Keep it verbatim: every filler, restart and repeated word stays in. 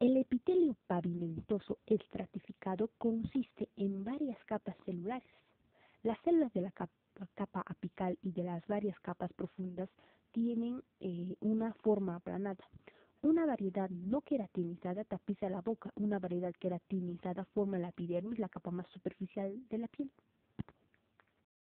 El epitelio pavimentoso estratificado consiste en varias capas celulares. Las células de la capa, capa apical y de las varias capas profundas tienen eh, una forma aplanada. Una variedad no queratinizada tapiza la boca, una variedad queratinizada forma la epidermis, la capa más superficial de la piel.